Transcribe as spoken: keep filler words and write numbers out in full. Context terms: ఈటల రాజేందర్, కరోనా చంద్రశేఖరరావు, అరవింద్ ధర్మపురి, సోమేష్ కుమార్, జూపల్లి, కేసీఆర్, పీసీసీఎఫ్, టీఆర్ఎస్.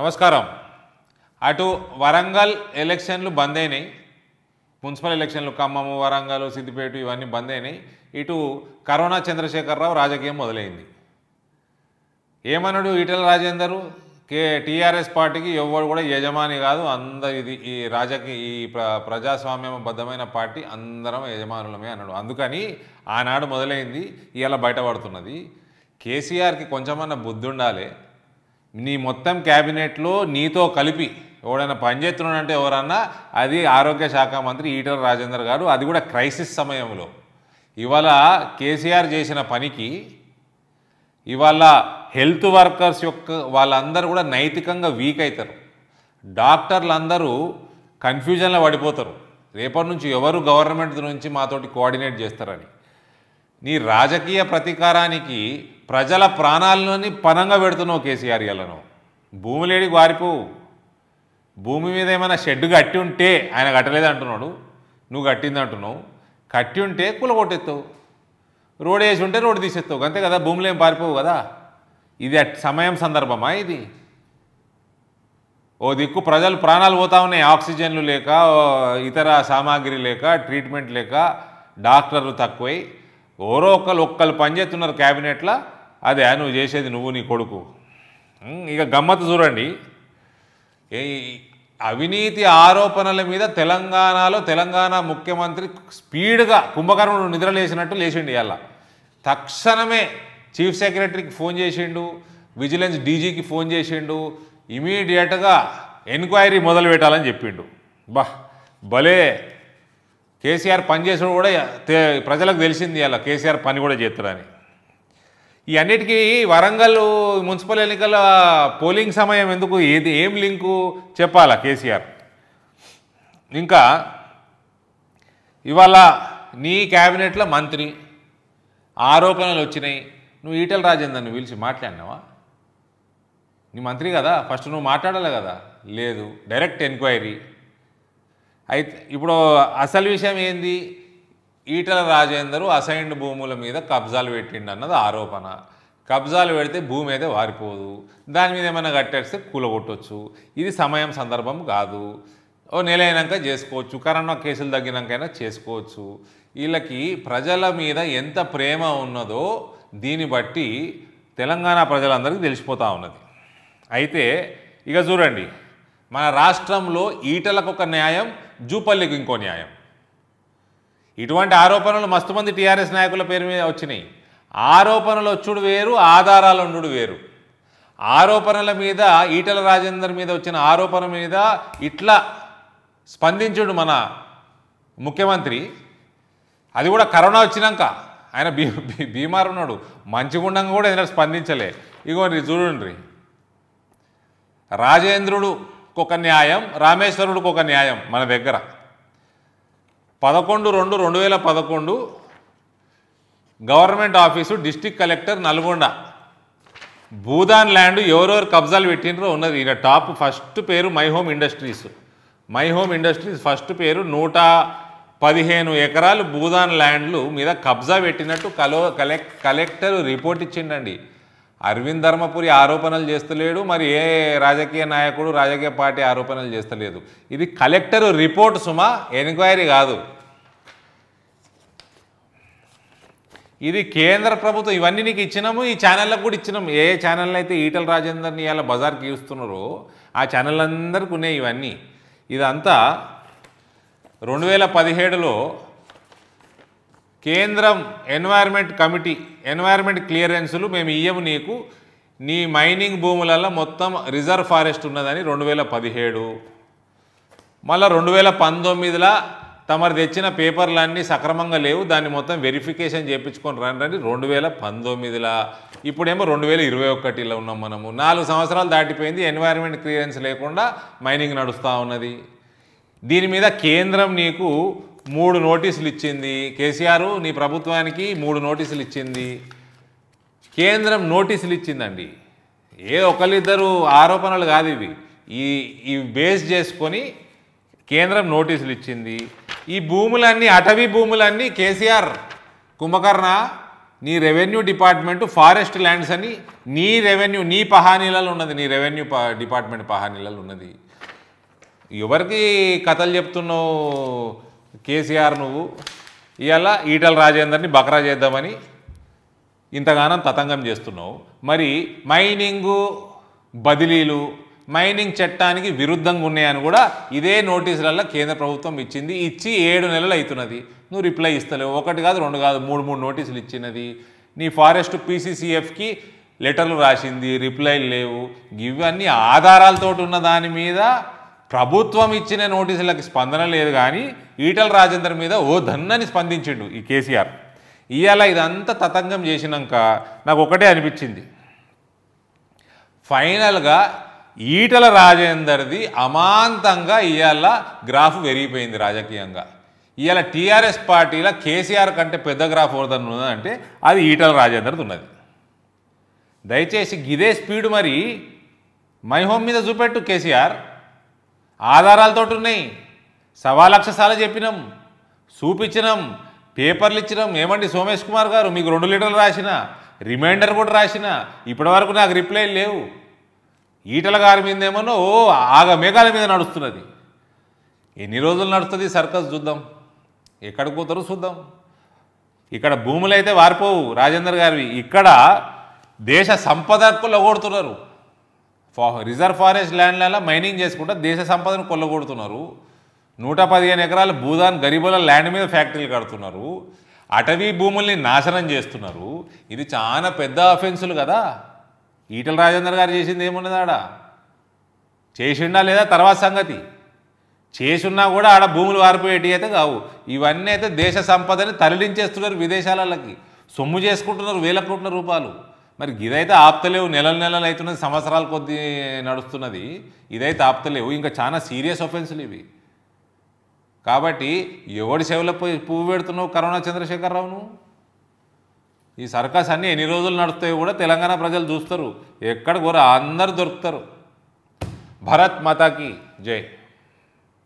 నమస్కారం. అటు వరంగల్ ఎలక్షన్లు బంద్ అయినాయి, మున్సిపల్ ఎలక్షన్లు ఖమ్మము వరంగల్ సిద్దిపేట ఇవన్నీ బంద్ అయినాయి. ఇటు కరోనా చంద్రశేఖరరావు రాజకీయం మొదలైంది. ఏమన్నాడు ఈటల రాజేందరు, కే టీఆర్ఎస్ పార్టీకి ఎవరు కూడా యజమాని కాదు, అందరు ఇది ఈ రాజకీయ ఈ ప్ర ప్రజాస్వామ్యబద్ధమైన పార్టీ అందరం యజమానులమే అన్నాడు. అందుకని ఆనాడు మొదలైంది, ఇలా బయటపడుతున్నది. కేసీఆర్కి కొంచెమన్నా బుద్ధి ఉండాలి. నీ మొత్తం క్యాబినెట్లో నీతో కలిపి ఎవడైనా పనిచేస్తున్నాడంటే ఎవరన్నా అది ఆరోగ్య శాఖ మంత్రి ఈటల రాజేందర్ గారు, అది కూడా క్రైసిస్ సమయంలో. ఇవాళ కేసీఆర్ చేసిన పనికి ఇవాళ హెల్త్ వర్కర్స్ యొక్క వాళ్ళందరూ కూడా నైతికంగా వీక్ అవుతారు. డాక్టర్లు అందరూ కన్ఫ్యూజన్లో పడిపోతారు, రేపటి నుంచి ఎవరు గవర్నమెంట్ నుంచి మాతోటి కోఆర్డినేట్ చేస్తారని. నీ రాజకీయ ప్రతీకారానికి ప్రజల ప్రాణాలని పనంగా పెడుతున్నావు కేసీఆర్. ఇళ్ళను భూమిలేడి వారిపోవు, భూమి మీద ఏమైనా షెడ్ కట్టి ఉంటే ఆయన కట్టలేదంటున్నాడు, నువ్వు కట్టిందంటున్నావు. కట్టి ఉంటే కూలగొట్టేస్తావు, రోడ్ వేసి ఉంటే రోడ్డు తీసేస్తావు, అంతే కదా. భూములు ఏం పారిపోవు కదా. ఇది సమయం సందర్భమా ఇది? ఓ దిక్కు ప్రజలు ప్రాణాలు పోతా ఉన్నాయి, ఆక్సిజన్లు లేక ఇతర సామాగ్రి లేక ట్రీట్మెంట్ లేక, డాక్టర్లు తక్కువై ఓరో ఒక్కళ్ళు ఒక్కళ్ళు పనిచేస్తున్నారు క్యాబినెట్లో. అదే నువ్వు చేసేది, నువ్వు నీ కొడుకు. ఇక గమ్మత్తు చూడండి, అవినీతి ఆరోపణల మీద తెలంగాణలో తెలంగాణ ముఖ్యమంత్రి స్పీడ్గా కుంభకర్ణుడు నిద్రలేసినట్టు లేచిండు. ఇవాళ తక్షణమే చీఫ్ సెక్రటరీకి ఫోన్ చేసిండు, విజిలెన్స్ డీజీకి ఫోన్ చేసిండు, ఇమీడియట్గా ఎంక్వైరీ మొదలు పెట్టాలని చెప్పిండు. బా భలే కేసీఆర్ పని చేసాడు కూడా, ప్రజలకు తెలిసింది ఇవాళ కేసీఆర్ పని కూడా చేస్తాడని. ఈ అన్నిటికీ వరంగల్ మున్సిపల్ ఎన్నికల పోలింగ్ సమయం ఎందుకు, ఏది ఏం లింకు చెప్పాలా కేసీఆర్? ఇంకా ఇవాళ నీ క్యాబినెట్లో మంత్రి ఆరోపణలు వచ్చినాయి, నువ్వు ఈటల రాజేందర్ని పిలిచి మాట్లాడినావా? నీ మంత్రి కదా, ఫస్ట్ నువ్వు మాట్లాడాలి కదా. లేదు, డైరెక్ట్ ఎంక్వైరీ. అయితే ఇప్పుడు అసలు విషయం ఏంది, ఈటల రాజేందరు అసైన్డ్ భూముల మీద కబ్జాలు పెట్టిండు అన్నది ఆరోపణ. కబ్జాలు పెడితే భూమి అయితే వారిపోదు, దాని మీద ఏమైనా కట్టేస్తే కూలగొట్టవచ్చు. ఇది సమయం సందర్భం కాదు, ఓ నెల అయినాక చేసుకోవచ్చు, కరోనా కేసులు తగ్గినాకైనా చేసుకోవచ్చు. వీళ్ళకి ప్రజల మీద ఎంత ప్రేమ ఉన్నదో దీన్ని బట్టి తెలంగాణ ప్రజలందరికీ తెలిసిపోతూ ఉన్నది. అయితే ఇక చూడండి, మన రాష్ట్రంలో ఈటలకు ఒక న్యాయం, జూపల్లికి ఇంకో న్యాయం. ఇటువంటి ఆరోపణలు మస్తు మంది టీఆర్ఎస్ నాయకుల పేరు మీద వచ్చినాయి. ఆరోపణలు వచ్చుడు వేరు, ఆధారాలు ఉండు వేరు. ఆరోపణల మీద ఈటల రాజేందర్ మీద వచ్చిన ఆరోపణ మీద ఇట్లా స్పందించుడు మన ముఖ్యమంత్రి, అది కూడా కరోనా వచ్చినాక. ఆయన బీ బీమారు ఉన్నాడు, మంచిగుండంగా కూడా ఏదైనా స్పందించలే. ఇగోండి చూడండి, రాజేంద్రుడు ఒక న్యాయం, రామేశ్వరుడికి ఒక న్యాయం. మన దగ్గర పదకొండు రెండు రెండు వేల పదకొండు government office, district collector Nalgonda, Bhoodan land ఎవరెవరు కబ్జాలు పెట్టినరో ఉన్నది. ఇక టాప్ ఫస్ట్ పేరు my home Industries. My home industries first పేరు నూట పదిహేను ఎకరాలు భూదాన్ ల్యాండ్లు మీద కబ్జా పెట్టినట్టు కలో కలెక్ట్ కలెక్టర్ రిపోర్ట్ ఇచ్చిండండి. అరవింద్ ధర్మపురి ఆరోపణలు చేస్తలేడు, మరి ఏ రాజకీయ నాయకుడు రాజకీయ పార్టీ ఆరోపణలు చేస్తలేదు. ఇది కలెక్టర్ రిపోర్ట్ సుమా, ఎంక్వైరీ కాదు. ఇది కేంద్ర ప్రభుత్వం. ఇవన్నీ నీకు ఇచ్చినాము, ఈ ఛానళ్ళకు కూడా ఇచ్చినాము. ఏ ఛానళ్ళు అయితే ఈటల రాజేందర్ని ఇలా బజార్కి ఇస్తున్నారో ఆ ఛానల్ అందరికీ ఉన్నాయి ఇవన్నీ. ఇదంతా రెండు వేల పదిహేడులో కేంద్రం ఎన్వైర్న్మెంట్ కమిటీ ఎన్వైర్న్మెంట్ క్లియరెన్సులు మేము ఇయ్యము నీకు, నీ మైనింగ్ భూములలో మొత్తం రిజర్వ్ ఫారెస్ట్ ఉన్నదని రెండు వేల పదిహేడు. మళ్ళీ రెండు వేల పంతొమ్మిదిలో తమరు తెచ్చిన పేపర్లన్నీ సక్రమంగా లేవు, దాన్ని మొత్తం వెరిఫికేషన్ చేయించుకొని రండి రెండు వేల పంతొమ్మిదిలో. ఇప్పుడేమో రెండు వేల ఇరవై ఒకటిలో ఉన్నాం మనము. నాలుగు సంవత్సరాలు దాటిపోయింది, ఎన్వైర్న్మెంట్ క్లియరెన్స్ లేకుండా మైనింగ్ నడుస్తూ ఉన్నది. దీని మీద కేంద్రం నీకు మూడు నోటీసులు ఇచ్చింది, కేసీఆర్ నీ ప్రభుత్వానికి మూడు నోటీసులు ఇచ్చింది, కేంద్రం నోటీసులు ఇచ్చిందండి. ఏ ఒకరిద్దరు ఆరోపణలు కాదు ఇవి, ఈ ఈ బేస్ చేసుకొని కేంద్రం నోటీసులు ఇచ్చింది. ఈ భూములన్నీ అటవీ భూములన్నీ కేసీఆర్ కుంభకర్ణ నీ రెవెన్యూ డిపార్ట్మెంట్ ఫారెస్ట్ ల్యాండ్స్ అని నీ రెవెన్యూ నీ పహానీలలో ఉన్నది, నీ రెవెన్యూ డిపార్ట్మెంట్ పహానీలలో ఉన్నది. ఎవరికి కథలు చెప్తున్నావు కేసీఆర్ నువ్వు? ఇవాళ ఈటల రాజేందర్ని బకరా చేద్దామని ఇంతగానం తతంగం చేస్తున్నావు. మరి మైనింగు బదిలీలు మైనింగ్ చట్టానికి విరుద్ధంగా ఉన్నాయని కూడా ఇదే నోటీసులలో కేంద్ర ప్రభుత్వం ఇచ్చింది. ఇచ్చి ఏడు నెలలు అవుతున్నది, నువ్వు రిప్లై ఇస్తలేవు. ఒకటి కాదు, రెండు కాదు, మూడు మూడు నోటీసులు ఇచ్చినది. నీ ఫారెస్ట్ పీసీసీఎఫ్కి లెటర్లు రాసింది, రిప్లైలు లేవు. ఇవన్నీ ఆధారాలతో ఉన్న దాని మీద ప్రభుత్వం ఇచ్చిన నోటీసులకు స్పందన లేదు. కానీ ఈటల రాజేందర్ మీద ఓ ధన్నని స్పందించిండు ఈ కేసీఆర్. ఇవాళ ఇదంతా తతంగం చేసినాక నాకు ఒకటే అనిపించింది, ఫైనల్గా ఈటల రాజేందర్ది అమాంతంగా ఇవాళ గ్రాఫ్ పెరిగిపోయింది రాజకీయంగా. ఇవాళ టీఆర్ఎస్ పార్టీలో కేసీఆర్ కంటే పెద్ద గ్రాఫ్ ఎవరిదని ఉన్నదంటే అది ఈటల రాజేందర్ది ఉన్నది. దయచేసి ఇదే స్పీడ్ మరి మై హోమ్ మీద చూపెట్టు కేసీఆర్. ఆధారాలతో ఉన్నాయి, సవా లక్ష సార్లు చెప్పినాం, చూపించినాం, పేపర్లు ఇచ్చినాం. ఏమండి సోమేష్ కుమార్ గారు, మీకు రెండు లీటర్లు రాసిన రిమైండర్ కూడా రాసిన, ఇప్పటివరకు నాకు రిప్లై లేవు. ఈటల గారి మీద ఏమన్నా ఓ ఆగ మేఘాల మీద నడుస్తున్నది. ఎన్ని రోజులు నడుస్తుంది సర్కస్ చూద్దాం, ఎక్కడ కూతురు చూద్దాం. ఇక్కడ భూములు అయితే వారిపోవు రాజేందర్ గారివి, ఇక్కడ దేశ సంపద కొల్లగొడుతున్నారు. రిజర్వ్ ఫారెస్ట్ ల్యాండ్లలో మైనింగ్ చేసుకుంటా దేశ సంపదను కొల్లగొడుతున్నారు. నూట పదిహేను ఎకరాల భూదాన్ గరీబుల ల్యాండ్ మీద ఫ్యాక్టరీలు కడుతున్నారు. అటవీ భూముల్ని నాశనం చేస్తున్నారు. ఇది చాలా పెద్ద అఫెన్సులు కదా. ఈటల రాజేందర్ గారు చేసింది ఏమున్నది? ఆడ చేసిండా లేదా తర్వాత సంగతి, చేసున్నా కూడా ఆడ భూములు వారిపోయేటివి అయితే కావు. ఇవన్నీ అయితే దేశ సంపదని తరలించేస్తున్నారు విదేశాలకి, సొమ్ము చేసుకుంటున్నారు వేల కోట్ల రూపాయలు. మరి ఇదైతే ఆప్తలేవు, నెలల నెలలు అవుతున్నది, సంవత్సరాల కొద్ది నడుస్తున్నది, ఇదైతే ఆప్తలేవు. ఇంకా చాలా సీరియస్ అఫెన్సులు ఇవి. కాబట్టి ఎవడి సేవలో పోయి పువ్వు పెడుతున్నావు కరోనా చంద్రశేఖరరావును? ఈ సర్కస్ అన్నీ ఎన్ని రోజులు నడుస్తాయో కూడా తెలంగాణ ప్రజలు చూస్తారు. ఎక్కడ కూడా అందరు దొరుకుతారు. భరత్ మాతాకి జై.